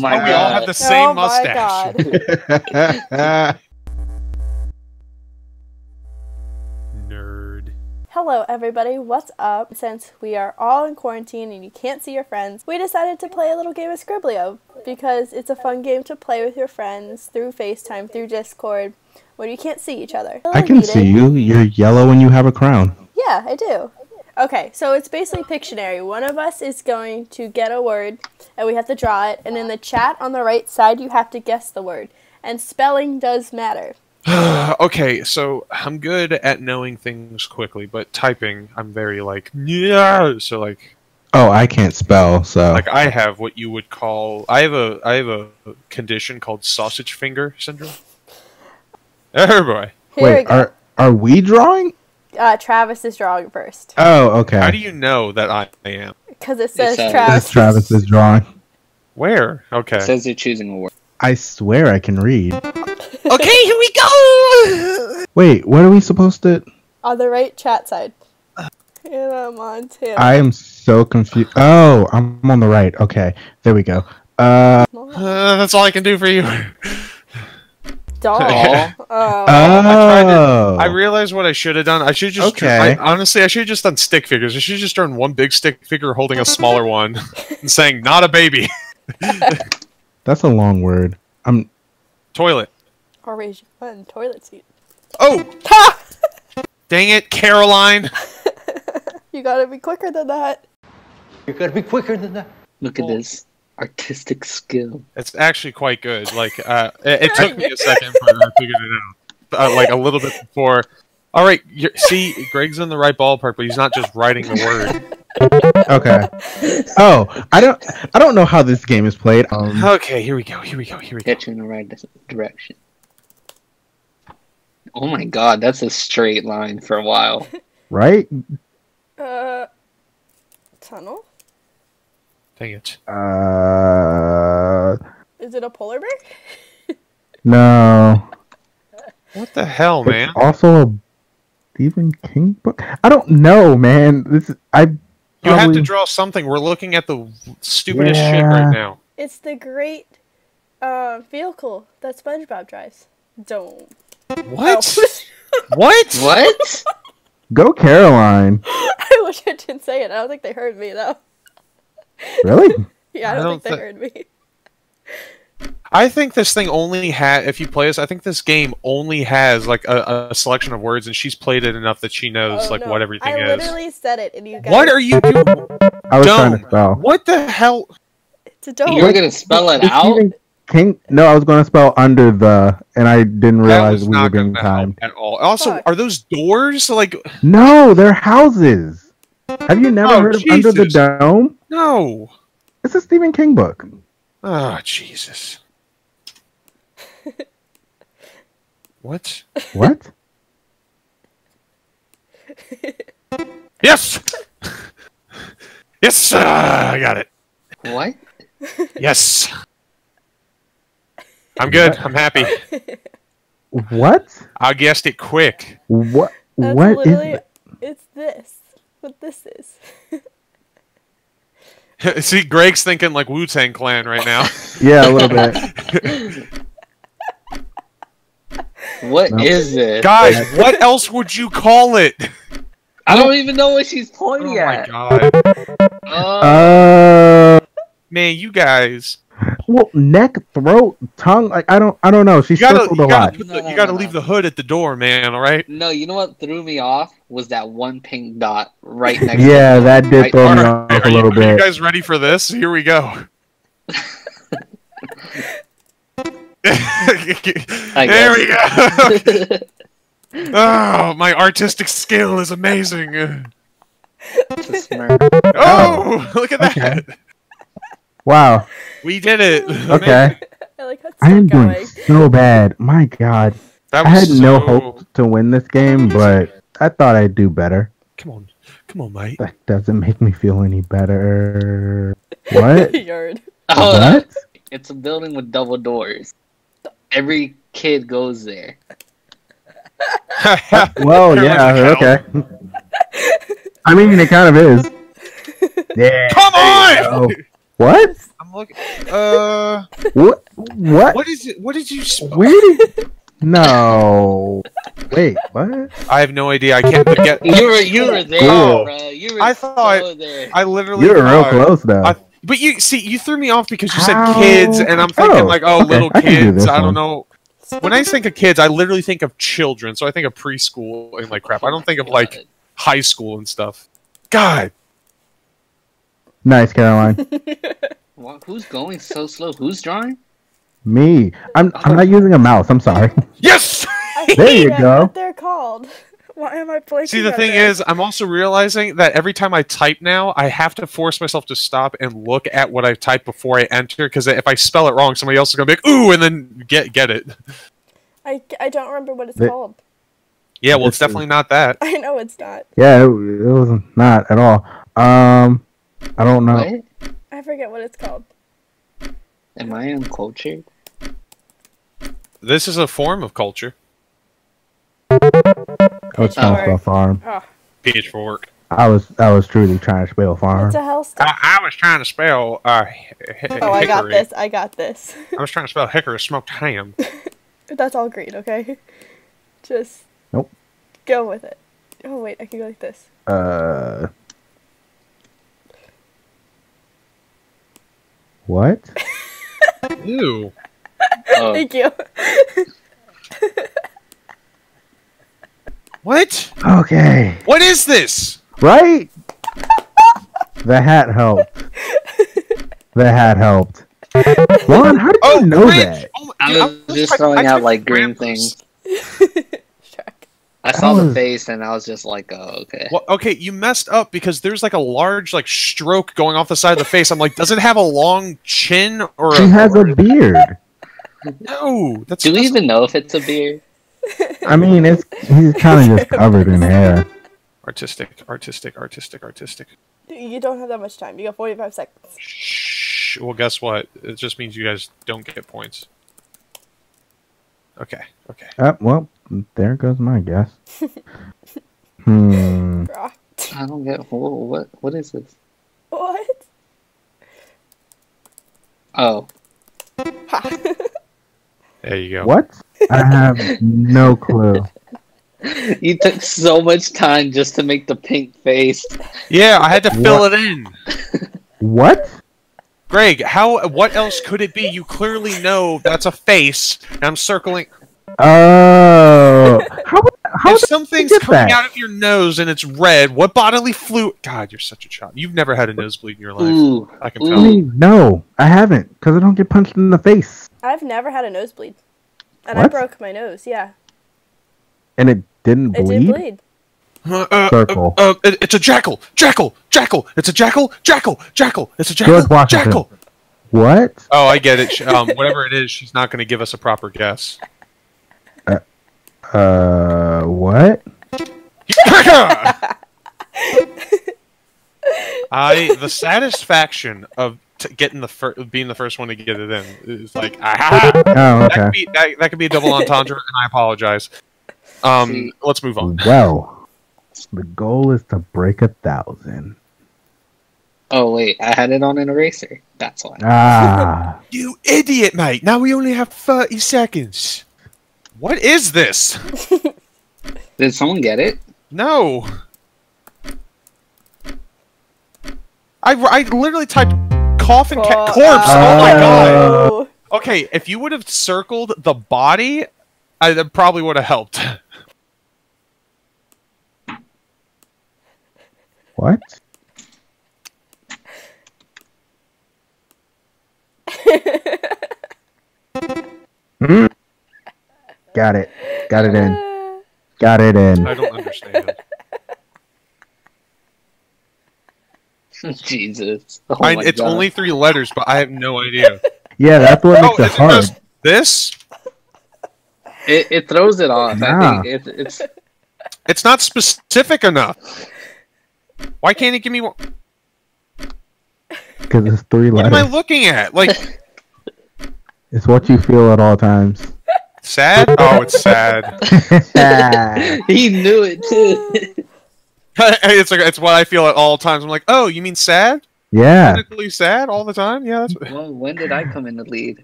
Like, we all have the same mustache. Nerd. Hello, everybody. What's up? Since we are all in quarantine and you can't see your friends, we decided to play a little game of Scribbl.io because it's a fun game to play with your friends through FaceTime, through Discord, where you can't see each other. I can see you. You're yellow and you have a crown. Yeah, I do. Okay, so it's basically Pictionary. One of us is going to get a word, and we have to draw it. And in the chat on the right side, you have to guess the word. And spelling does matter. Okay, so I'm good at knowing things quickly, but typing, I'm very like, yeah. So like, oh, I can't spell. So like, I have what you would call, I have a condition called sausage finger syndrome. Oh boy! Wait, are we drawing? Travis is drawing first. Oh, okay. How do you know that I am? Because it says Travis. Travis is drawing. Where? Okay. It says you're choosing a word. I swear I can read. Okay, here we go! Wait, what are we supposed to... On the right chat side. And I'm on two. I am so confused. Oh, I'm on the right. Okay, there we go. That's all I can do for you. Doll. Yeah. Oh. I realized what I should have done. I should just honestly, I should have just done stick figures. I should have just done one big stick figure holding a smaller one and saying "not a baby." That's a long word. I'm toilet. Or raise your button, toilet seat. Oh. Dang it, Caroline. You gotta be quicker than that. You gotta be quicker than that. Look at this. Artistic skill. It's actually quite good. Like, it took me a second, but I figured it out. Like a little bit before. All right, see, Greg's in the right ballpark, but he's not just writing the word. Okay. Oh, I don't know how this game is played. Okay, here we go. Here we go. Here we go. Get you in the right direction. Oh my God, that's a straight line for a while. Right. Tunnel. Dang it. Is it a polar bear? No. What the hell, man? It's also a Stephen King book? I don't know, man. This is, you have to draw something. We're looking at the stupidest shit right now. It's the great vehicle that SpongeBob drives. Dome. What? Oh. What? What? Go, Caroline. I wish I didn't say it. I don't think they heard me, though. Really? Yeah, I don't think they heard me. I think this thing only has, if you play this, I think this game only has like a selection of words, and she's played it enough that she knows what everything is. I literally said it, and you guys. What are you doing? I was trying to spell. What the hell? It's a dome. You were gonna spell it out? King? No, I was gonna spell under the, and I didn't realize we were getting time at all. Also, are those doors like? No, they're houses. Have you never heard of Under the Dome? No. It's a Stephen King book. Oh, Jesus. What? What? Yes! Yes! I got it. What? Yes. I'm good. I'm happy. What? I guessed it quick. What? That's what is it? It's this. What this is. See, Greg's thinking like Wu-Tang Clan right now. Yeah, a little bit. What is it? Guys, what else would you call it? I don't even know what she's pointing at. Oh my God. Man, you guys. Well, neck, throat, tongue, like I don't know. She circled a lot. You gotta leave the hood at the door, man, alright? No, you know what threw me off was that one pink dot right next to Yeah, that did throw me off a little bit. Are you guys ready for this? Here we go. There we go. Oh, my artistic skill is amazing. Oh, look at that. Okay. Wow. We did it. Okay. I am doing so bad. My God. I had no hope to win this game, but I thought I'd do better. Come on. Come on, mate. That doesn't make me feel any better. What? What? It's a building with double doors. Every kid goes there. Well, yeah, okay. I mean, it kind of is. Yeah. Come on! What? I'm I'm looking. What? What is it? What did you spell? No. Wait, what? I have no idea. I can't forget. You were there, cool. Bro. You were there. I literally. You were real close though. But you see, you threw me off because you said kids, and I'm thinking like, oh, okay, little kids. I don't know. When I think of kids, I literally think of children. So I think of preschool and like crap. I don't think of like high school and stuff. God. Nice, Caroline. Who's going so slow? Who's drawing? Me. I'm not using a mouse. I'm sorry. Yes. There you go. What they're called. Why am I playing? See, the thing is, I'm also realizing that every time I type now, I have to force myself to stop and look at what I typed before I enter, because if I spell it wrong, somebody else is gonna be like, "Ooh," and then get it. I don't remember what it's called. Yeah, well, it's definitely not that. I know it's not. Yeah, it was not at all. I don't know. What? I forget what it's called. Am I uncultured? This is a form of culture. Pitchfork. I was truly trying to spell farm. What the hell? I was trying to spell hickory. Oh, I got this. I got this. I was trying to spell hickory smoked ham. That's all green, okay? Just go with it. Oh wait, I can go like this. What? Ew. Thank you. What? Okay. What is this? Right? The hat helped. The hat helped. Ron, how did you know that? Oh, I was just throwing out like green things. I saw the face and I was just like, oh, okay. Well, okay, you messed up because there's like a large like stroke going off the side of the face. I'm like, does it have a long chin or? She has a beard. No, that's. Do we even know if it's a beard? I mean, he's kind of just covered in hair. Artistic. You don't have that much time. You got 45 seconds. Shh. Well, guess what? It just means you guys don't get points. Okay. Okay. Well, there goes my guess. I don't get. What is this? What? Oh. There you go. What? I have no clue. You took so much time just to make the pink face. Yeah, I had to fill it in. What? Greg, what else could it be? You clearly know that's a face. And I'm circling. Oh. How if something's coming out of your nose and it's red, what bodily fluid? God, you're such a child. You've never had a nosebleed in your life. Ooh. I can tell. No, I haven't, because I don't get punched in the face. I've never had a nosebleed. And I broke my nose, yeah. And it didn't bleed? It did bleed. Circle. It's a jackal! Jackal! Jackal! It's a jackal! Jackal! Jackal! It's a jackal! Jackal! What? Oh, I get it. Whatever it is, she's not going to give us a proper guess. What? The satisfaction of getting being the first one to get it in is like, aha! Oh, okay. That could be a double entendre, and I apologize. Let's move on. Well, the goal is to break 1,000. Oh wait, I had it on an eraser. That's why. Ah. You idiot, mate! Now we only have 30 seconds. What is this? Did someone get it? No. I literally typed cough and cat corpse. Oh my god. Okay, if you would have circled the body, that probably would have helped. What? Got it. Got it in. Got it in. I don't understand. Jesus. Oh it's God. Only 3 letters, but I have no idea. Yeah, that's what makes it hard. This? It throws it off. Nah. I think it's not specific enough. Why can't it give me one? Because it's 3 letters. What am I looking at? Like, it's what you feel at all times. Sad? Oh, it's sad. He knew it too. It's what I feel at all times. I'm like, oh, you mean sad? Yeah. Clinically sad all the time? Yeah. That's... Well, when did I come in the lead?